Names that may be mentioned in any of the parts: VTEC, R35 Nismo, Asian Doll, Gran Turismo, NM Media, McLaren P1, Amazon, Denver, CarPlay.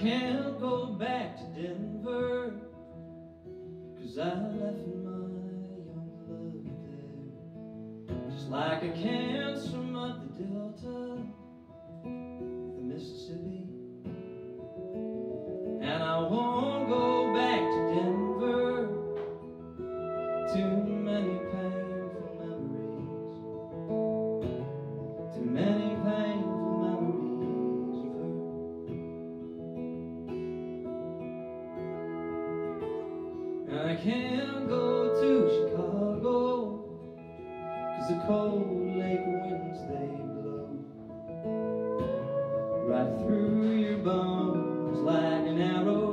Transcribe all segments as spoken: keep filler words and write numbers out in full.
can't go back to Denver, 'cause I left my young love there. Just like a cancer up the delta, the Mississippi. And I won't go back to Denver. Too many painful memories, too many painful memories of her. And I can't go to Chicago, 'cause the cold lake winds, they blow right through your bones like an arrow.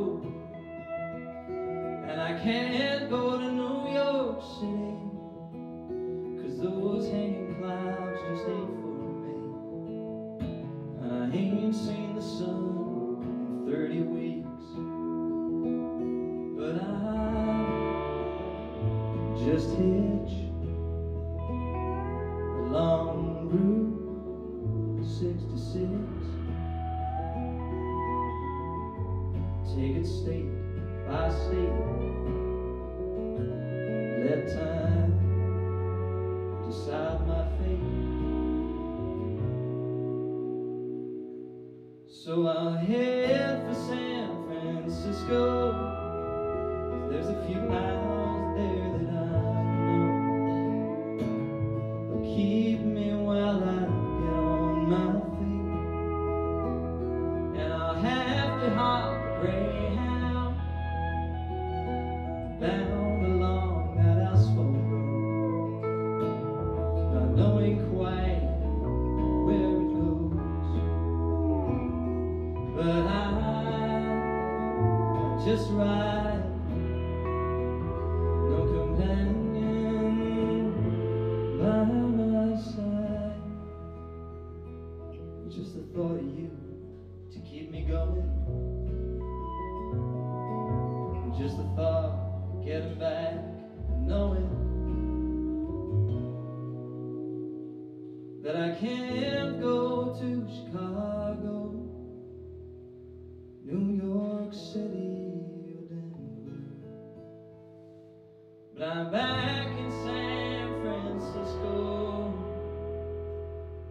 And I can't go to New York City, 'cause those hanging clouds just ain't for me. And I ain't seen the sun in thirty weeks, but I just hitch along Route sixty-six, take it state by state, let time decide my fate. So I'll head for San Francisco, 'cause there's a few miles there that I keep me while I get on my feet. And I'll have to hop a Greyhound bound along that asphalt road, not knowing quite where it goes. But I, I just ride, no companion by my side, just the thought of you to keep me going, just the thought of getting back and knowing that I can't go to Chicago, New York City, or Denver, but I'm back in San Francisco.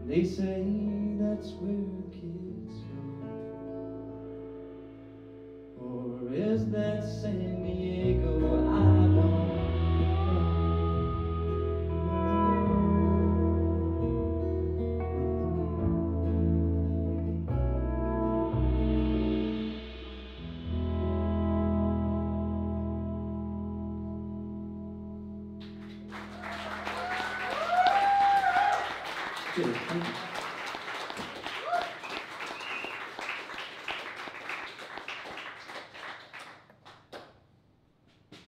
They say that's where the kids go. Or is that San Diego? I don't Thank you.